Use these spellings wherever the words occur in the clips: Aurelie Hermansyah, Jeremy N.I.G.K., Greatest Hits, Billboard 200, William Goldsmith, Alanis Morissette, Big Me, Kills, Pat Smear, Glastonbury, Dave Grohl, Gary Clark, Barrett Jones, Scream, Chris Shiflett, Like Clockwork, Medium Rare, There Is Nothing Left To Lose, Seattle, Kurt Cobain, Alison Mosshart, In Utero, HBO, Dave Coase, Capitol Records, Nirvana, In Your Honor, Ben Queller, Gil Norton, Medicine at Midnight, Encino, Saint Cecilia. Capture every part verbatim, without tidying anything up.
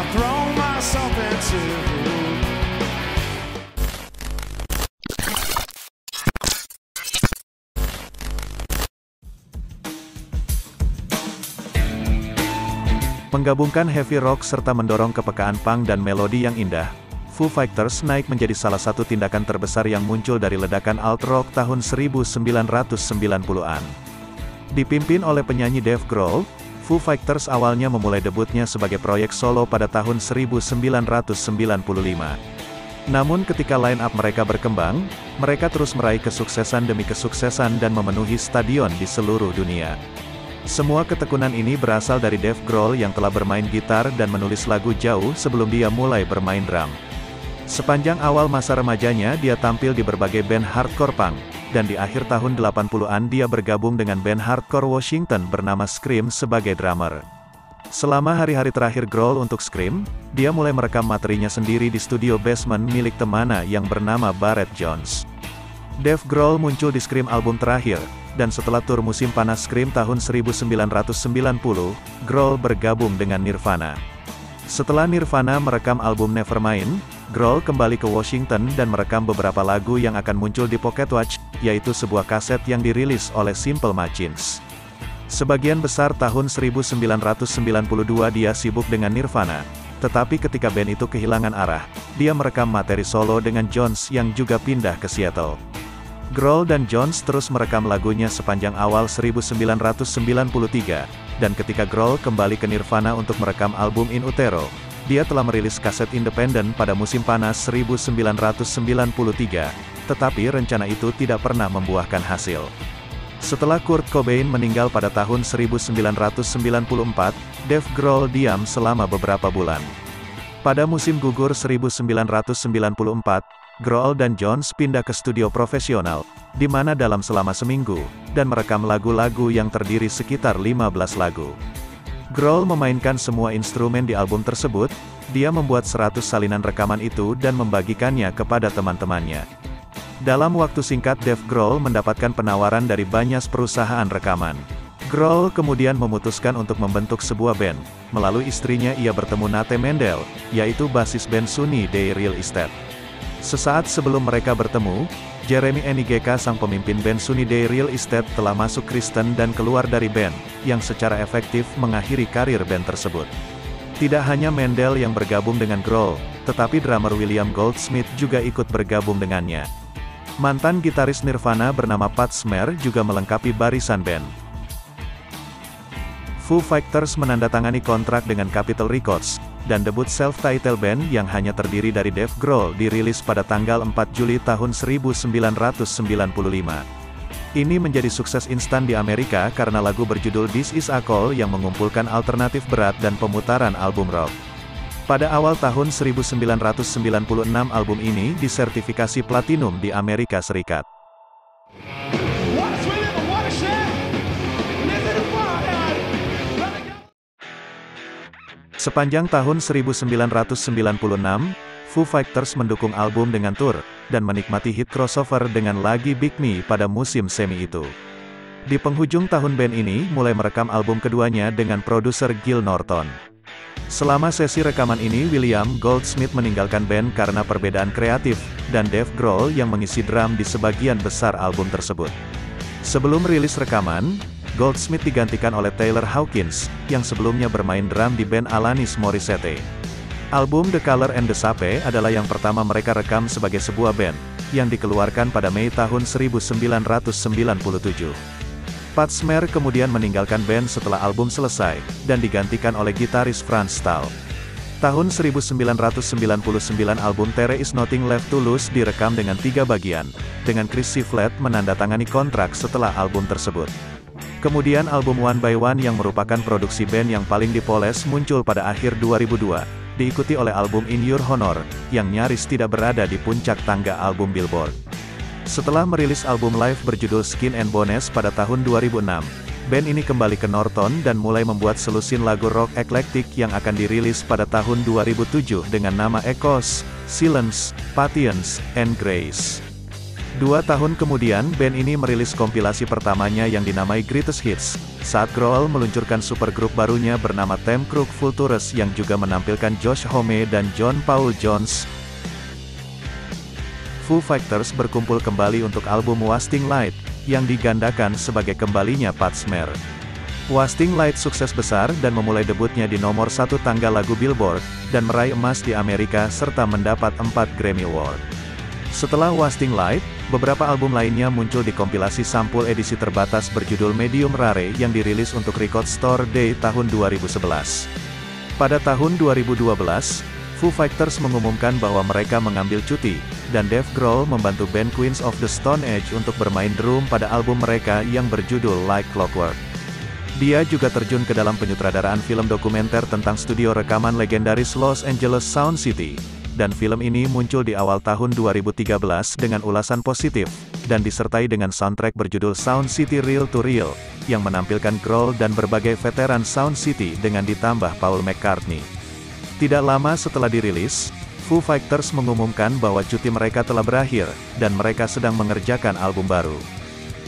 I throw myself into. Menggabungkan heavy rock serta mendorong kepekaan punk dan melodi yang indah, Foo Fighters naik menjadi salah satu tindakan terbesar yang muncul dari ledakan alt rock tahun sembilan belas sembilan puluhan. Dipimpin oleh penyanyi Dave Grohl, Foo Fighters awalnya memulai debutnya sebagai proyek solo pada tahun seribu sembilan ratus sembilan puluh lima. Namun ketika line-up mereka berkembang, mereka terus meraih kesuksesan demi kesuksesan dan memenuhi stadion di seluruh dunia. Semua ketekunan ini berasal dari Dave Grohl yang telah bermain gitar dan menulis lagu jauh sebelum dia mulai bermain drum. Sepanjang awal masa remajanya dia tampil di berbagai band hardcore punk, dan di akhir tahun delapan puluhan dia bergabung dengan band hardcore Washington bernama Scream sebagai drummer. Selama hari-hari terakhir Grohl untuk Scream, dia mulai merekam materinya sendiri di studio basement milik temannya yang bernama Barrett Jones. Dave Grohl muncul di Scream album terakhir, dan setelah tur musim panas Scream tahun seribu sembilan ratus sembilan puluh, Grohl bergabung dengan Nirvana. Setelah Nirvana merekam album Nevermind, Grohl kembali ke Washington dan merekam beberapa lagu yang akan muncul di Pocket Watch, yaitu sebuah kaset yang dirilis oleh Simple Machines. Sebagian besar tahun seribu sembilan ratus sembilan puluh dua dia sibuk dengan Nirvana, tetapi ketika band itu kehilangan arah, dia merekam materi solo dengan Jones yang juga pindah ke Seattle. Grohl dan Jones terus merekam lagunya sepanjang awal seribu sembilan ratus sembilan puluh tiga, dan ketika Grohl kembali ke Nirvana untuk merekam album In Utero, dia telah merilis kaset independen pada musim panas seribu sembilan ratus sembilan puluh tiga, tetapi rencana itu tidak pernah membuahkan hasil. Setelah Kurt Cobain meninggal pada tahun seribu sembilan ratus sembilan puluh empat, Dave Grohl diam selama beberapa bulan. Pada musim gugur seribu sembilan ratus sembilan puluh empat, Grohl dan Jones pindah ke studio profesional, di mana dalam selama seminggu, dan merekam lagu-lagu yang terdiri sekitar lima belas lagu. Grohl memainkan semua instrumen di album tersebut, dia membuat seratus salinan rekaman itu dan membagikannya kepada teman-temannya. Dalam waktu singkat Dave Grohl mendapatkan penawaran dari banyak perusahaan rekaman. Grohl kemudian memutuskan untuk membentuk sebuah band, melalui istrinya ia bertemu Nate Mendel, yaitu basis band Sunni Day Real Estate. Sesaat sebelum mereka bertemu, Jeremy N I G K sang pemimpin band Sunni Day Real Estate telah masuk Kristen dan keluar dari band, yang secara efektif mengakhiri karir band tersebut. Tidak hanya Mendel yang bergabung dengan Grohl, tetapi drummer William Goldsmith juga ikut bergabung dengannya. Mantan gitaris Nirvana bernama Pat Smear juga melengkapi barisan band. Foo Fighters menandatangani kontrak dengan Capitol Records, dan debut self-titled band yang hanya terdiri dari Dave Grohl dirilis pada tanggal empat Juli tahun seribu sembilan ratus sembilan puluh lima. Ini menjadi sukses instan di Amerika karena lagu berjudul This Is A Call yang mengumpulkan alternatif berat dan pemutaran album rock. Pada awal tahun seribu sembilan ratus sembilan puluh enam album ini disertifikasi platinum di Amerika Serikat. Sepanjang tahun seribu sembilan ratus sembilan puluh enam, Foo Fighters mendukung album dengan tur, dan menikmati hit crossover dengan lagi Big Me pada musim semi itu. Di penghujung tahun band ini mulai merekam album keduanya dengan produser Gil Norton. Selama sesi rekaman ini William Goldsmith meninggalkan band karena perbedaan kreatif, dan Dave Grohl yang mengisi drum di sebagian besar album tersebut. Sebelum rilis rekaman, Goldsmith digantikan oleh Taylor Hawkins, yang sebelumnya bermain drum di band Alanis Morissette. Album The Color and The Shape adalah yang pertama mereka rekam sebagai sebuah band, yang dikeluarkan pada Mei tahun seribu sembilan ratus sembilan puluh tujuh. Pat Smear kemudian meninggalkan band setelah album selesai, dan digantikan oleh gitaris Franz Stahl. Tahun seribu sembilan ratus sembilan puluh sembilan album There Is Nothing Left To Lose direkam dengan tiga bagian, dengan Chris Shiflett menandatangani kontrak setelah album tersebut. Kemudian album One by One yang merupakan produksi band yang paling dipoles muncul pada akhir dua ribu dua, diikuti oleh album In Your Honor, yang nyaris tidak berada di puncak tangga album Billboard. Setelah merilis album live berjudul Skin and Bones pada tahun dua ribu enam, band ini kembali ke Norton dan mulai membuat selusin lagu rock eklektik yang akan dirilis pada tahun dua ribu tujuh dengan nama Echoes, Silence, Patience, and Grace. Dua tahun kemudian, band ini merilis kompilasi pertamanya yang dinamai Greatest Hits, saat Grohl meluncurkan supergrup barunya bernama Tame Crook Vultures yang juga menampilkan Josh Homme dan John Paul Jones. Foo Fighters berkumpul kembali untuk album Wasting Light, yang digandakan sebagai kembalinya Pat Smear. Wasting Light sukses besar dan memulai debutnya di nomor satu tangga lagu Billboard, dan meraih emas di Amerika serta mendapat empat Grammy Award. Setelah Wasting Light, beberapa album lainnya muncul di kompilasi sampul edisi terbatas berjudul Medium Rare yang dirilis untuk Record Store Day tahun dua ribu sebelas. Pada tahun dua ribu dua belas, Foo Fighters mengumumkan bahwa mereka mengambil cuti, dan Dave Grohl membantu band Queens of the Stone Age untuk bermain drum pada album mereka yang berjudul Like Clockwork. Dia juga terjun ke dalam penyutradaraan film dokumenter tentang studio rekaman legendaris Los Angeles Sound City, dan film ini muncul di awal tahun dua ribu tiga belas dengan ulasan positif, dan disertai dengan soundtrack berjudul Sound City Real to Real, yang menampilkan Grohl dan berbagai veteran Sound City dengan ditambah Paul McCartney. Tidak lama setelah dirilis, Foo Fighters mengumumkan bahwa cuti mereka telah berakhir, dan mereka sedang mengerjakan album baru.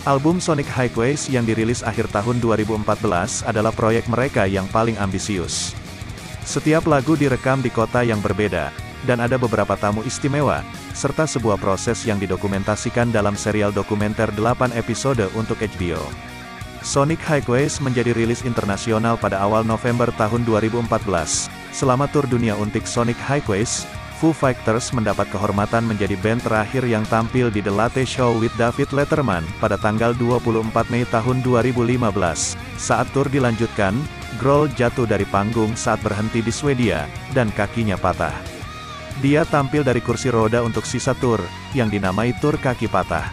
Album Sonic Highways yang dirilis akhir tahun dua ribu empat belas adalah proyek mereka yang paling ambisius. Setiap lagu direkam di kota yang berbeda, dan ada beberapa tamu istimewa, serta sebuah proses yang didokumentasikan dalam serial dokumenter delapan episode untuk H B O. Sonic Highways menjadi rilis internasional pada awal November tahun dua ribu empat belas. Selama tur dunia untuk Sonic Highways, Foo Fighters mendapat kehormatan menjadi band terakhir yang tampil di The Late Show with David Letterman pada tanggal dua puluh empat Mei tahun dua ribu lima belas. Saat tur dilanjutkan, Grohl jatuh dari panggung saat berhenti di Swedia, dan kakinya patah. Dia tampil dari kursi roda untuk sisa tur, yang dinamai tur kaki patah.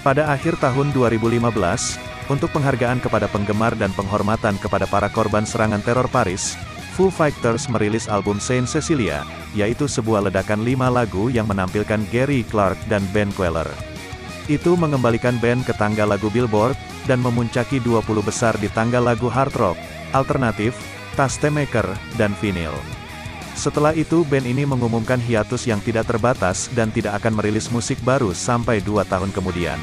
Pada akhir tahun dua ribu lima belas, untuk penghargaan kepada penggemar dan penghormatan kepada para korban serangan teror Paris, Foo Fighters merilis album Saint Cecilia, yaitu sebuah ledakan lima lagu yang menampilkan Gary Clark dan Ben Queller. Itu mengembalikan band ke tangga lagu Billboard, dan memuncaki dua puluh besar di tangga lagu hard rock, alternatif, tastemaker, dan vinyl. Setelah itu band ini mengumumkan hiatus yang tidak terbatas dan tidak akan merilis musik baru sampai dua tahun kemudian.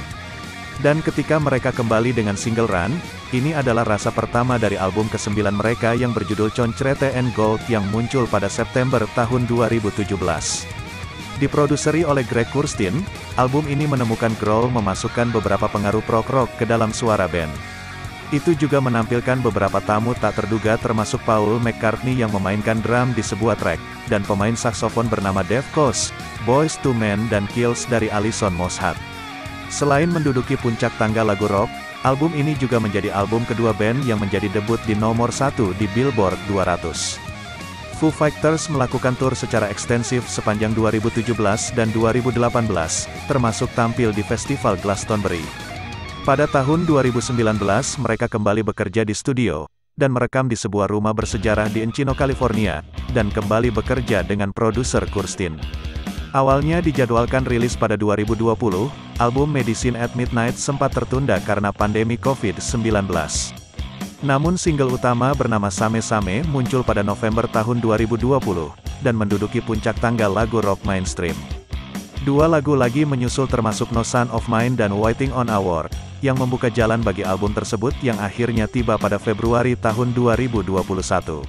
Dan ketika mereka kembali dengan single Run, ini adalah rasa pertama dari album kesembilan mereka yang berjudul Concrete and Gold yang muncul pada September tahun dua ribu tujuh belas. Diproduseri oleh Greg Kurstin, album ini menemukan Grohl memasukkan beberapa pengaruh prog-rock ke dalam suara band. Itu juga menampilkan beberapa tamu tak terduga termasuk Paul McCartney yang memainkan drum di sebuah track, dan pemain saksofon bernama Dave Coase, Boyz Two Men dan Kills dari Alison Mosshart. Selain menduduki puncak tangga lagu rock, album ini juga menjadi album kedua band yang menjadi debut di nomor satu di Billboard dua ratus. Foo Fighters melakukan tur secara ekstensif sepanjang dua ribu tujuh belas dan dua ribu delapan belas, termasuk tampil di Festival Glastonbury. Pada tahun dua ribu sembilan belas mereka kembali bekerja di studio, dan merekam di sebuah rumah bersejarah di Encino, California, dan kembali bekerja dengan produser Kurstin. Awalnya dijadwalkan rilis pada dua ribu dua puluh, album Medicine at Midnight sempat tertunda karena pandemi COVID sembilan belas. Namun single utama bernama Same Same muncul pada November tahun dua ribu dua puluh, dan menduduki puncak tangga lagu rock mainstream. Dua lagu lagi menyusul termasuk No Son of Mine dan Waiting on a War, yang membuka jalan bagi album tersebut yang akhirnya tiba pada Februari tahun dua ribu dua puluh satu.